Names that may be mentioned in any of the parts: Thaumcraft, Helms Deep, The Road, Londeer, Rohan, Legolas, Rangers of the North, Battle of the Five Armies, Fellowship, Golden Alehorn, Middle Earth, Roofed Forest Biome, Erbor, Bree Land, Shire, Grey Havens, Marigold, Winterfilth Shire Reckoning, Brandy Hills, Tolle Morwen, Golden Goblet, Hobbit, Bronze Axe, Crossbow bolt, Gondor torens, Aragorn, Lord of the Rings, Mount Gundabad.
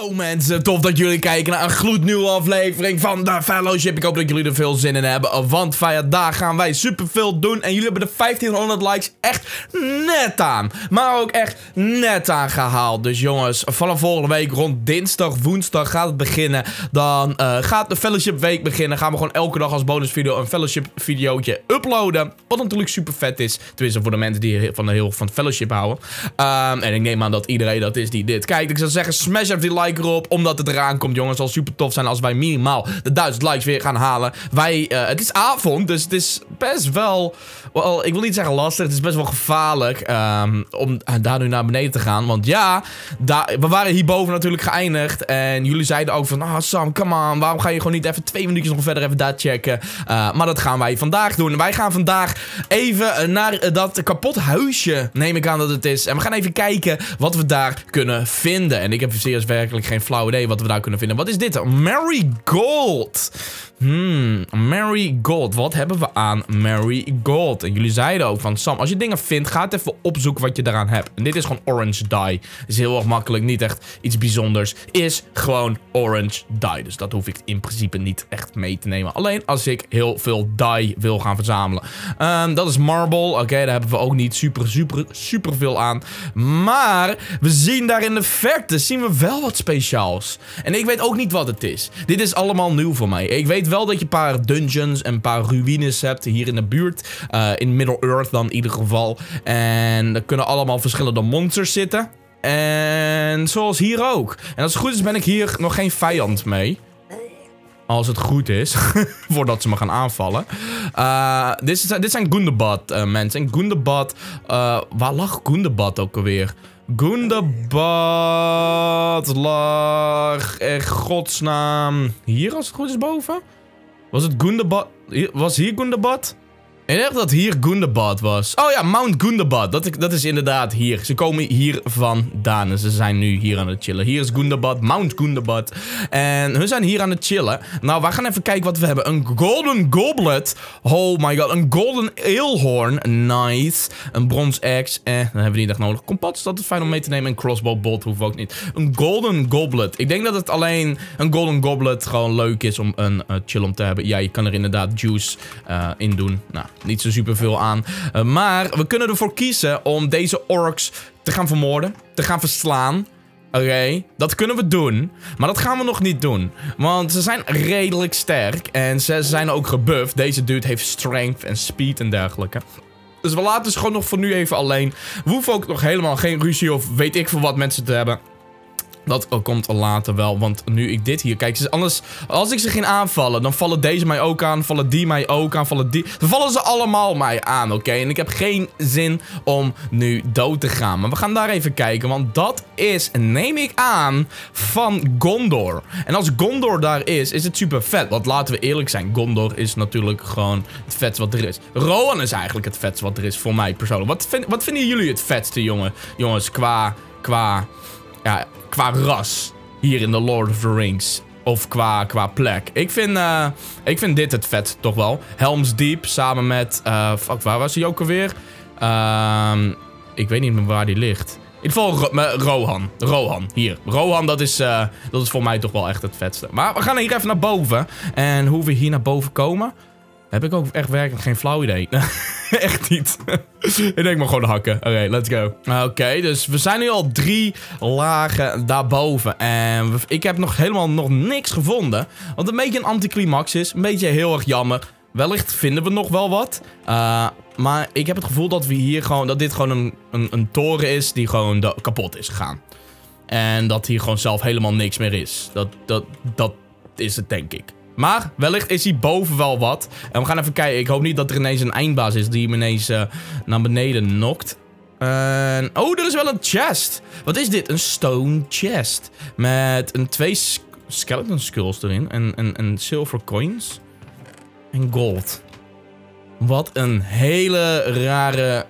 Yo mensen, tof dat jullie kijken naar een gloednieuwe aflevering van de Fellowship. Ik hoop dat jullie er veel zin in hebben, want vandaag gaan wij superveel doen. En jullie hebben de 1500 likes echt net aan, maar ook echt net aan gehaald. Dus jongens, vanaf volgende week rond dinsdag, woensdag gaat het beginnen. Dan gaat de Fellowship week beginnen. Gaan we gewoon elke dag als bonusvideo een Fellowship videootje uploaden. Wat natuurlijk super vet is, tenminste voor de mensen die van het Fellowship houden. En ik neem aan dat iedereen dat is die dit kijkt. Ik zou zeggen, smash even die like erop, omdat het eraan komt, jongens. Het zal super tof zijn als wij minimaal de 1000 likes weer gaan halen. Het is avond, dus het is best wel... Wel, ik wil niet zeggen lastig, het is best wel gevaarlijk om daar nu naar beneden te gaan. Want ja, we waren hierboven natuurlijk geëindigd. En jullie zeiden ook van, ah Sam, come on, waarom ga je gewoon niet even 2 minuutjes nog verder even daar checken? Maar dat gaan wij vandaag doen. Wij gaan vandaag even naar dat kapot huisje, neem ik aan dat het is. En we gaan even kijken wat we daar kunnen vinden. En ik heb serieus werkelijk geen flauw idee wat we daar kunnen vinden. Wat is dit? Marigold. Marigold. Wat hebben we aan Marigold? En jullie zeiden ook van, Sam, als je dingen vindt, ga het even opzoeken wat je daaraan hebt. En dit is gewoon orange dye. Is heel erg makkelijk, niet echt iets bijzonders. Is gewoon orange dye. Dus dat hoef ik in principe niet echt mee te nemen. Alleen als ik heel veel dye wil gaan verzamelen. Dat is marble. Oké, daar hebben we ook niet super veel aan. Maar we zien daar in de verte, zien we wel wat speciaals. En ik weet ook niet wat het is. Dit is allemaal nieuw voor mij. Ik weet wel dat je een paar dungeons en een paar ruïnes hebt hier in de buurt. In Middle-earth dan in ieder geval. En er kunnen allemaal verschillende monsters zitten. En zoals hier ook. En als het goed is ben ik hier nog geen vijand mee. Als het goed is. Voordat ze me gaan aanvallen. Dit zijn Gundabad mensen. En Gundabad... waar lag Gundabad ook alweer? Gundabad lag... in godsnaam... Hier als het goed is boven? Was het Gundabad? Was hier Gundabad? Ik dacht dat hier Gundabad was. Oh ja, Mount Gundabad. Dat is inderdaad hier. Ze komen hier vandaan. En ze zijn nu hier aan het chillen. Hier is Gundabad, Mount Gundabad. En hun zijn hier aan het chillen. Nou, we gaan even kijken wat we hebben. Een Golden Goblet. Oh my god. Een Golden Alehorn. Nice. Een Bronze Axe. Dan hebben we niet echt nodig. Kompas, dat is fijn om mee te nemen. Een Crossbow bolt hoeft ook niet. Een Golden Goblet. Ik denk dat het alleen een Golden Goblet gewoon leuk is om een chill om te hebben. Ja, je kan er inderdaad juice in doen. Nou. Niet zo superveel aan. Maar we kunnen ervoor kiezen om deze orks te gaan vermoorden. Te gaan verslaan. Oké, dat kunnen we doen. Maar dat gaan we nog niet doen. Want ze zijn redelijk sterk. En ze zijn ook gebufft. Deze dude heeft strength en speed en dergelijke. Dus we laten ze gewoon nog voor nu even alleen. We hoeven ook nog helemaal geen ruzie of weet ik veel wat mensen te hebben. Dat komt later wel, want nu ik dit hier kijk, anders, als ik ze ging aanvallen, dan vallen deze mij ook aan, vallen die mij ook aan, vallen die... Dan vallen ze allemaal mij aan, oké? En ik heb geen zin om nu dood te gaan. Maar we gaan daar even kijken, want dat is, neem ik aan, van Gondor. En als Gondor daar is, is het super vet. Want laten we eerlijk zijn, Gondor is natuurlijk gewoon het vetst wat er is. Rohan is eigenlijk het vetst wat er is, voor mij persoonlijk. Wat vinden jullie het vetste, jongens, qua ras hier in The Lord of the Rings. Of qua plek. Ik vind dit het vet, toch wel. Helms Deep, samen met... fuck, waar was hij ook alweer? Ik weet niet meer waar die ligt. In ieder geval Rohan. Rohan, hier. Rohan, dat is voor mij toch wel echt het vetste. Maar we gaan hier even naar boven. En hoe we hier naar boven komen... Heb ik ook echt werkelijk geen flauw idee. Echt niet. Ik denk maar gewoon hakken. Oké, let's go. Oké, dus we zijn nu al 3 lagen daarboven. En ik heb nog helemaal nog niks gevonden. Wat een beetje een anticlimax is. Een beetje heel erg jammer. Wellicht vinden we nog wel wat. Maar ik heb het gevoel dat we hier gewoon... Dat dit gewoon een toren is die gewoon kapot is gegaan. En dat hier gewoon zelf helemaal niks meer is. Dat is het, denk ik. Maar wellicht is hier boven wel wat. En we gaan even kijken. Ik hoop niet dat er ineens een eindbaas is die hem ineens naar beneden nokt. Oh, er is wel een chest. Wat is dit? Een stone chest. Met 2 skeleton skulls erin. En silver coins. En gold. Wat een hele rare...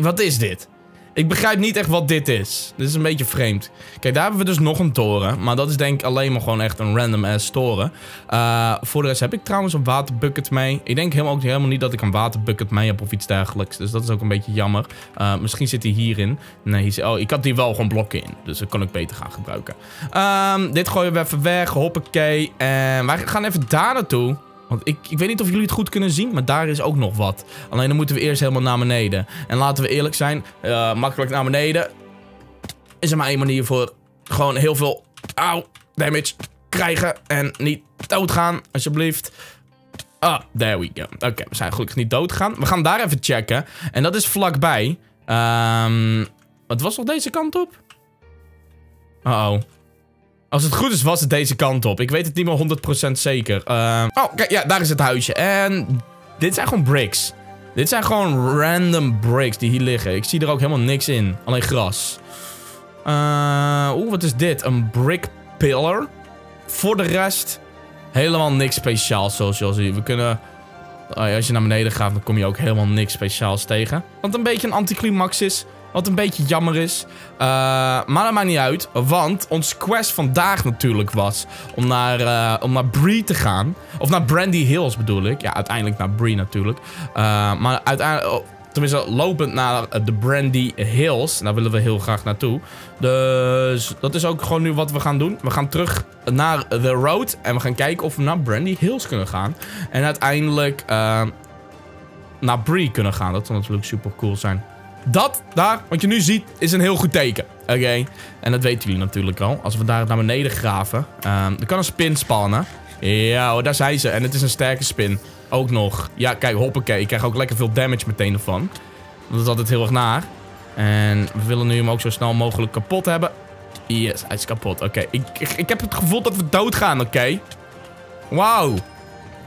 Wat is dit? Ik begrijp niet echt wat dit is. Dit is een beetje vreemd. Kijk, daar hebben we dus nog een toren. Maar dat is denk ik alleen maar gewoon echt een random ass toren. Voor de rest heb ik trouwens een waterbucket mee. Ik denk helemaal niet dat ik een waterbucket mee heb of iets dergelijks. Dus dat is ook een beetje jammer. Misschien zit hij hierin. Nee, oh, ik had hier wel gewoon blokken in. Dus dat kan ik beter gaan gebruiken. Dit gooien we even weg. Hoppakee. En wij gaan even daar naartoe. Want ik weet niet of jullie het goed kunnen zien, maar daar is ook nog wat. Alleen dan moeten we eerst helemaal naar beneden. En laten we eerlijk zijn, makkelijk naar beneden is er maar één manier voor. Gewoon heel veel damage krijgen en niet doodgaan, alsjeblieft. Ah, there we go. Oké, we zijn gelukkig niet doodgegaan. We gaan daar even checken. En dat is vlakbij. Wat was nog deze kant op? Uh-oh. Als het goed is, was het deze kant op. Ik weet het niet meer 100% zeker. Oh, kijk, ja, daar is het huisje. En dit zijn gewoon bricks. Dit zijn gewoon random bricks die hier liggen. Ik zie er ook helemaal niks in. Alleen gras. Wat is dit? Een brick pillar. Voor de rest, helemaal niks speciaals zoals je al ziet. We kunnen... als je naar beneden gaat, dan kom je ook helemaal niks speciaals tegen. Wat een beetje een anticlimax is. Wat een beetje jammer is. Maar dat maakt niet uit. Want ons quest vandaag natuurlijk was om naar Bree te gaan. Of naar Brandy Hills bedoel ik. Ja, uiteindelijk naar Bree natuurlijk. Maar uiteindelijk... tenminste, lopend naar de Brandy Hills. Daar willen we heel graag naartoe. Dus dat is ook gewoon nu wat we gaan doen. We gaan terug naar The Road. En we gaan kijken of we naar Brandy Hills kunnen gaan. En uiteindelijk naar Bree kunnen gaan. Dat zou natuurlijk super cool zijn. Dat daar, wat je nu ziet, is een heel goed teken. Oké. En dat weten jullie natuurlijk al. Als we daar naar beneden graven. Er kan een spin spannen. Ja, daar zijn ze. En het is een sterke spin. Ook nog. Ja, kijk, hoppakee. Ik krijg ook lekker veel damage meteen ervan. Dat is altijd heel erg naar. En we willen nu hem ook zo snel mogelijk kapot hebben. Yes, hij is kapot. Oké. Ik heb het gevoel dat we doodgaan, oké? Wauw.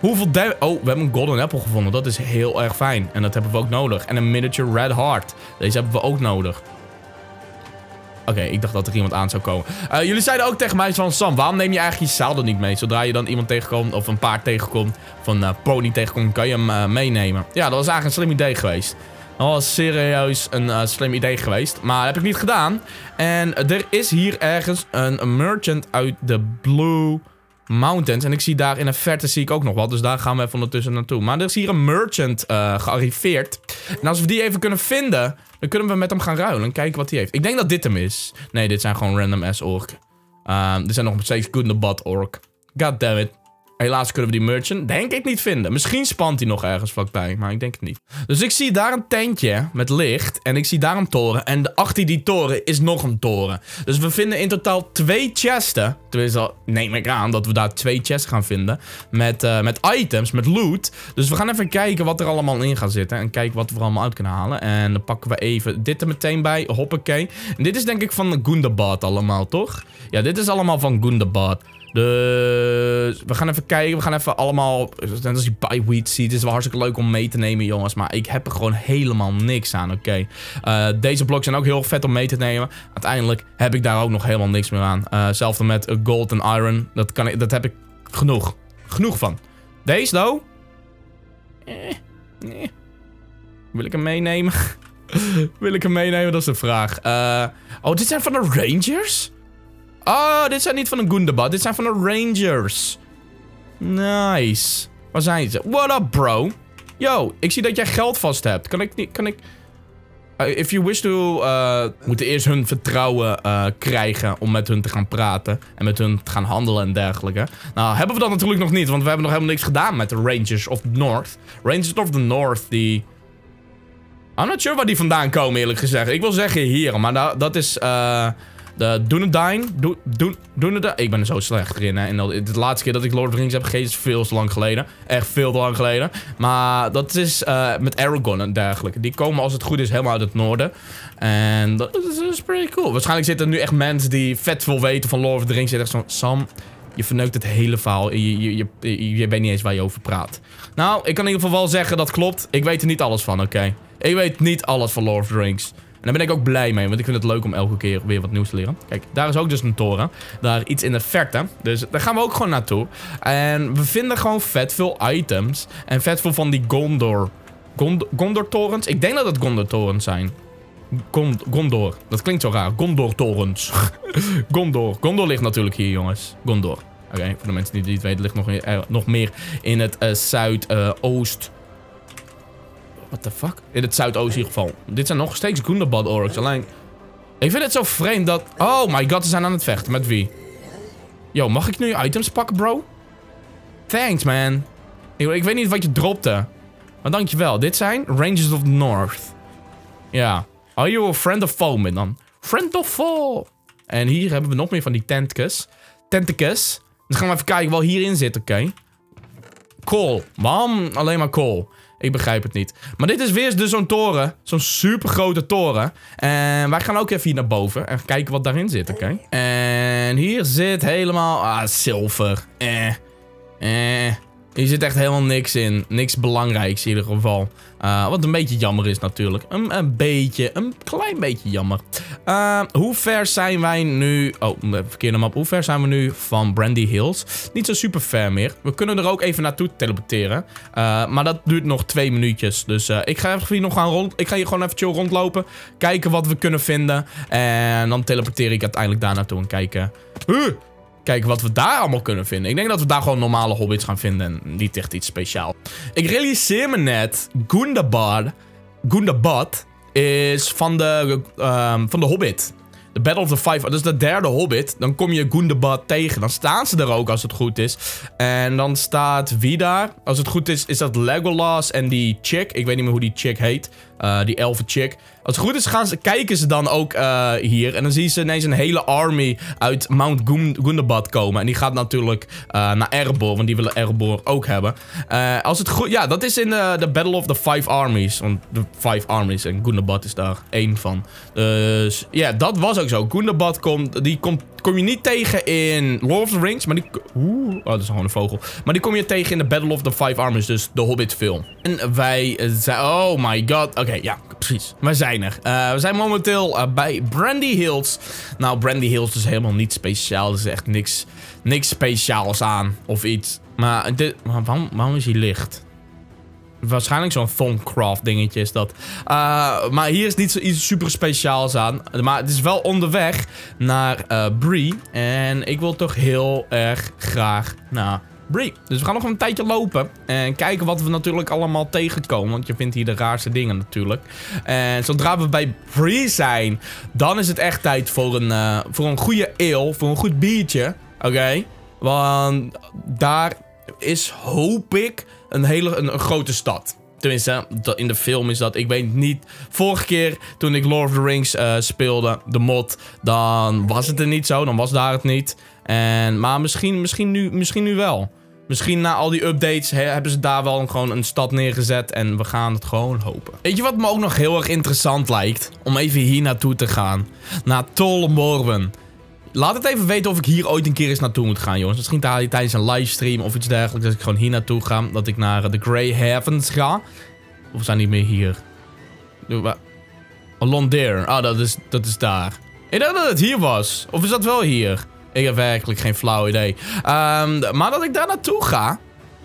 Hoeveel damage... Oh, we hebben een golden apple gevonden. Dat is heel erg fijn. En dat hebben we ook nodig. En een miniature red heart. Deze hebben we ook nodig. Oké, ik dacht dat er iemand aan zou komen. Jullie zeiden ook tegen mij van... Sam, waarom neem je eigenlijk je zadel niet mee? Zodra je dan iemand tegenkomt of een paard tegenkomt... of een pony tegenkomt, kan je hem meenemen. Ja, dat was eigenlijk een slim idee geweest. Dat was serieus een slim idee geweest. Maar dat heb ik niet gedaan. En er is hier ergens een merchant uit de Blue... Mountains. En ik zie daar in de verte zie ik ook nog wat. Dus daar gaan we even ondertussen naartoe. Maar er is hier een merchant gearriveerd. En als we die even kunnen vinden, dan kunnen we met hem gaan ruilen. En kijken wat hij heeft. Ik denk dat dit hem is. Nee, dit zijn gewoon random ass ork. Dit zijn nog steeds Gundabad ork. God damn it. Helaas kunnen we die merchant denk ik niet vinden. Misschien spant hij nog ergens vlakbij, maar ik denk het niet. Dus ik zie daar een tentje met licht. En ik zie daar een toren. En achter die toren is nog een toren. Dus we vinden in totaal 2 chesten. Tenminste, neem ik aan dat we daar 2 chests gaan vinden. Met items, met loot. Dus we gaan even kijken wat er allemaal in gaat zitten. En kijken wat we er allemaal uit kunnen halen. En dan pakken we even dit er meteen bij. Hoppakee. En dit is denk ik van Gundabad allemaal, toch? Ja, dit is allemaal van Gundabad. Dus we gaan even kijken, we gaan even allemaal, net als die buyweed seeds, is wel hartstikke leuk om mee te nemen jongens, maar ik heb er gewoon helemaal niks aan, oké. Deze blokken zijn ook heel vet om mee te nemen, uiteindelijk heb ik daar ook nog helemaal niks meer aan. Hetzelfde met gold en iron, dat heb ik genoeg van. Deze though? Nee. Wil ik hem meenemen? Wil ik hem meenemen, dat is de vraag. Dit zijn van de Rangers? Oh, dit zijn niet van een Gundabad. Dit zijn van de Rangers. Nice. Waar zijn ze? What up, bro? Yo, ik zie dat jij geld vast hebt. Kan ik... if you wish to... we moeten eerst hun vertrouwen krijgen om met hun te gaan praten. En met hun te gaan handelen en dergelijke. Nou, hebben we dat natuurlijk nog niet. Want we hebben nog helemaal niks gedaan met de Rangers of the North. Rangers of the North, die... I'm not sure waar die vandaan komen, eerlijk gezegd. Ik wil zeggen hier, maar dat is... De Dunedin. Ik ben er zo slecht in, hè. En de laatste keer dat ik Lord of the Rings heb gegeven is veel te lang geleden. Echt veel te lang geleden. Maar dat is met Aragorn en dergelijke. Die komen als het goed is helemaal uit het noorden. En dat is pretty cool. Waarschijnlijk zitten er nu echt mensen die vet veel weten van Lord of the Rings. En echt zo, Sam, je verneukt het hele verhaal. Je weet niet eens waar je over praat. Nou, ik kan in ieder geval wel zeggen dat klopt. Ik weet er niet alles van, oké. Ik weet niet alles van Lord of the Rings. En daar ben ik ook blij mee, want ik vind het leuk om elke keer weer wat nieuws te leren. Kijk, daar is ook dus een toren. Daar iets in de verte. Dus daar gaan we ook gewoon naartoe. En we vinden gewoon vet veel items. En vet veel van die Gondor torens. Ik denk dat het Gondor torens zijn. Gondor. Dat klinkt zo raar. Gondor torens. Gondor. Gondor ligt natuurlijk hier, jongens. Gondor. Oké, voor de mensen die het weten, ligt nog meer in het zuidoost. What the fuck? In het zuidoost in ieder geval. Dit zijn nog steeds Gundabad orks. Alleen, ik vind het zo vreemd dat... Oh my god, ze zijn aan het vechten. Met wie? Yo, mag ik nu items pakken, bro? Thanks, man. Ik weet niet wat je dropte. Maar dankjewel. Dit zijn Rangers of the North. Ja. Are you a friend of foe, dan? Friend of foe. En hier hebben we nog meer van die tentacus. Tentacus. Dus gaan we even kijken wat hierin zit, oké. Kool. Waarom alleen maar kool? Ik begrijp het niet. Maar dit is weer dus zo'n toren. Zo'n super grote toren. En wij gaan ook even hier naar boven. En kijken wat daarin zit, oké. En hier zit helemaal... Ah, zilver. Hier zit echt helemaal niks in. Niks belangrijks in ieder geval. Wat een beetje jammer is natuurlijk. Een klein beetje jammer. Hoe ver zijn wij nu... Oh, verkeerde map. Hoe ver zijn we nu van Brandy Hills? Niet zo super ver meer. We kunnen er ook even naartoe teleporteren. Maar dat duurt nog 2 minuutjes. Dus ik ga even hier nog gaan rond... Ik ga hier gewoon even chill rondlopen. Kijken wat we kunnen vinden. En dan teleporteer ik uiteindelijk daar naartoe. En kijken... Kijk wat we daar allemaal kunnen vinden. Ik denk dat we daar gewoon normale hobbits gaan vinden. En niet echt iets speciaals. Ik realiseer me net. Gundabad is van de Hobbit. De Battle of the Five Armies. Dat is de derde Hobbit. Dan kom je Gundabad tegen. Dan staan ze er ook als het goed is. En dan staat wie daar? Als het goed is, is dat Legolas en die chick. Ik weet niet meer hoe die chick heet. Die elfen chick. Als het goed is, kijken ze dan ook hier. En dan zien ze ineens een hele army uit Mount Gundabad komen. En die gaat natuurlijk naar Erbor. Want die willen Erbor ook hebben. Als het goed... Ja, dat is in de Battle of the Five Armies. Want de Five Armies. En Gundabad is daar één van. Dus ja, dat was ook zo. Gundabad komt... Die kom je niet tegen in Lord of the Rings. Maar die... Oeh. Oh, dat is gewoon een vogel. Maar die kom je tegen in de Battle of the Five Armies. Dus de Hobbit film. En wij zijn... Oh my god. Oké, ja. Precies. Wij zijn... we zijn momenteel bij Brandy Hills. Nou, Brandy Hills is helemaal niet speciaal. Er is echt niks speciaals aan. Of iets. Maar, waarom is hij licht? Waarschijnlijk zo'n Thaumcraft dingetje is dat. Maar hier is niet zoiets super speciaals aan. Maar het is wel onderweg naar Bree. En ik wil toch heel erg graag naar Bree. Dus we gaan nog een tijdje lopen. En kijken wat we natuurlijk allemaal tegenkomen. Want je vindt hier de raarste dingen natuurlijk. En zodra we bij Bree zijn. Dan is het echt tijd voor een goede ale. Voor een goed biertje. Oké. Want daar is, hoop ik, een grote stad. Tenminste, in de film is dat. Ik weet niet. Vorige keer toen ik Lord of the Rings speelde. De mod. Dan was het er niet zo. Dan was daar het niet. Maar misschien nu wel. Misschien na al die updates hebben ze daar wel gewoon een stad neergezet. En we gaan het gewoon hopen. Weet je wat me ook nog heel erg interessant lijkt? Om even hier naartoe te gaan. Naar Tolle Morwen. Laat het even weten of ik hier ooit een keer eens naartoe moet gaan, jongens. Misschien tijdens een livestream of iets dergelijks. Dat ik gewoon hier naartoe ga. Dat ik naar de Grey Havens ga. Of zijn die meer hier? Londeer. Ah, dat is daar. Ik dacht dat het hier was. Of is dat wel hier? Ik heb werkelijk geen flauw idee. Maar dat ik daar naartoe ga.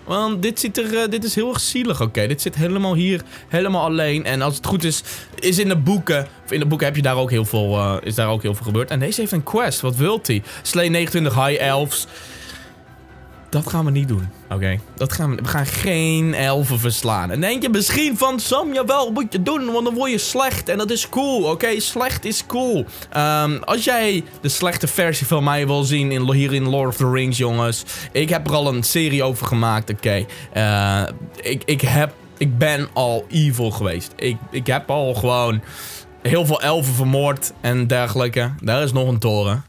Want dit is heel erg zielig, oké. Dit zit helemaal hier, helemaal alleen. En als het goed is in de boeken... Of in de boeken heb je daar ook heel veel, is daar ook heel veel gebeurd. En deze heeft een quest, wat wilt hij? Slee 29 high elves. Dat gaan we niet doen, oké. We gaan geen elfen verslaan. En denk je misschien van, Sam, jawel, moet je doen, want dan word je slecht. En dat is cool, oké, slecht is cool. Als jij de slechte versie van mij wil zien hier in Lord of the Rings, jongens. Ik heb er al een serie over gemaakt, oké. Ik ben al evil geweest. Ik heb al gewoon heel veel elfen vermoord en dergelijke. Daar is nog een toren.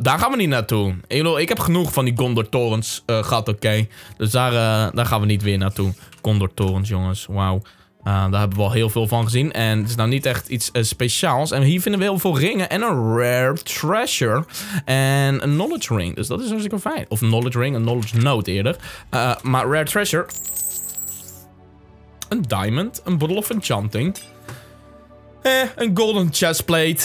Daar gaan we niet naartoe. Ik heb genoeg van die Gondor torens gehad, oké. Dus daar gaan we niet weer naartoe. Gondor torens, jongens. Wauw. Daar hebben we al heel veel van gezien. En het is nou niet echt iets speciaals. En hier vinden we heel veel ringen. En een rare treasure. En een knowledge ring. Dus dat is hartstikke fijn. Of knowledge ring, een knowledge note eerder. Maar rare treasure. Een diamond. Een bottle of enchanting. Een golden chestplate.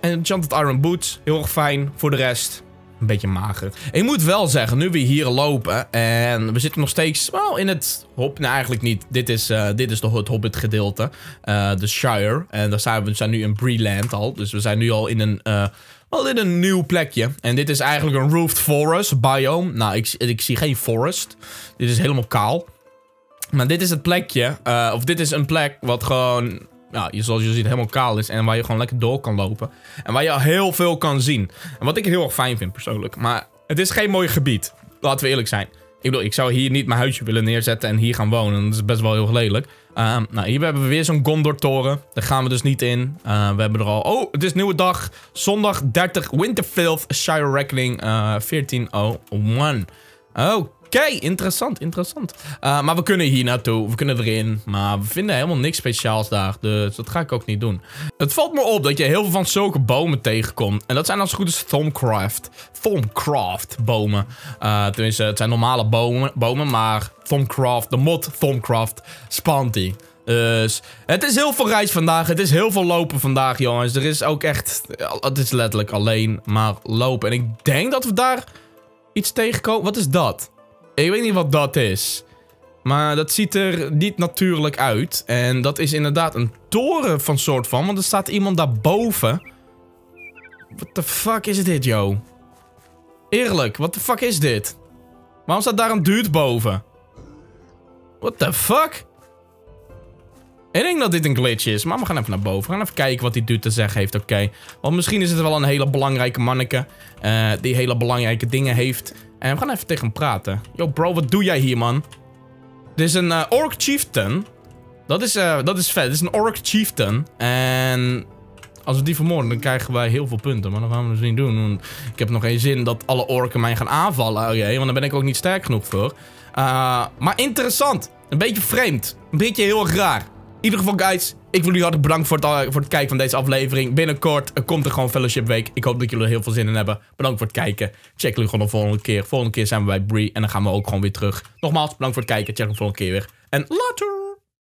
Enchanted Iron Boots. Heel erg fijn. Voor de rest. een beetje mager. Ik moet wel zeggen, nu we hier lopen en we zitten nog steeds wel in het Hobbit. Nou, eigenlijk niet. Dit is het Hobbit gedeelte. De Shire. En daar zijn we zijn nu in Bree Land al. Dus we zijn nu al in een... Wel in een nieuw plekje. En dit is eigenlijk een Roofed Forest Biome. Nou, ik zie geen forest. Dit is helemaal kaal. Maar dit is het plekje. Of dit is een plek wat gewoon... Nou, zoals je ziet, helemaal kaal is. En waar je gewoon lekker door kan lopen. En waar je heel veel kan zien. En wat ik heel erg fijn vind, persoonlijk. Maar het is geen mooi gebied. Laten we eerlijk zijn. Ik bedoel, ik zou hier niet mijn huisje willen neerzetten en hier gaan wonen. Dat is best wel heel lelijk. Nou, hier hebben we weer zo'n Gondor toren. Daar gaan we dus niet in. We hebben er al... Oh, het is nieuwe dag. Zondag 30 Winterfilth Shire Reckoning 1401. Oké, interessant, interessant. Maar we kunnen hier naartoe, we kunnen erin. Maar we vinden helemaal niks speciaals daar. Dus dat ga ik ook niet doen. Het valt me op dat je heel veel van zulke bomen tegenkomt. En dat zijn als het goed is Thaumcraft bomen. Tenminste, het zijn normale bomen maar Thaumcraft, de mod Thaumcraft, spant die. Dus het is heel veel reis vandaag. Het is heel veel lopen vandaag, jongens. Er is ook echt, het is letterlijk alleen maar lopen. En ik denk dat we daar iets tegenkomen. Wat is dat? Ik weet niet wat dat is. Maar dat ziet er niet natuurlijk uit. En dat is inderdaad een toren van soort van. Want er staat iemand daarboven. What the fuck is dit, joh? Eerlijk, what the fuck is dit? Waarom staat daar een dude boven? What the fuck? Ik denk dat dit een glitch is. Maar we gaan even naar boven. We gaan even kijken wat die dude te zeggen heeft, oké. Want misschien is het wel een hele belangrijke manneke. Die hele belangrijke dingen heeft... En we gaan even tegen hem praten. Yo bro, wat doe jij hier, man? Dit is een Orc Chieftain. Dat is vet. Dit is een Orc Chieftain. En als we die vermoorden, dan krijgen wij heel veel punten. Maar dat gaan we dus niet doen. Want ik heb nog geen zin dat alle orken mij gaan aanvallen. Okay, want daar ben ik ook niet sterk genoeg voor. Maar interessant. Een beetje vreemd. Een beetje heel erg raar. In ieder geval, guys, ik wil jullie hartelijk bedanken voor het kijken van deze aflevering. Binnenkort komt er gewoon Fellowship Week. Ik hoop dat jullie er heel veel zin in hebben. Bedankt voor het kijken. Check jullie gewoon de volgende keer. Volgende keer zijn we bij Bree en dan gaan we ook gewoon weer terug. Nogmaals, bedankt voor het kijken. Check de volgende keer weer. En later!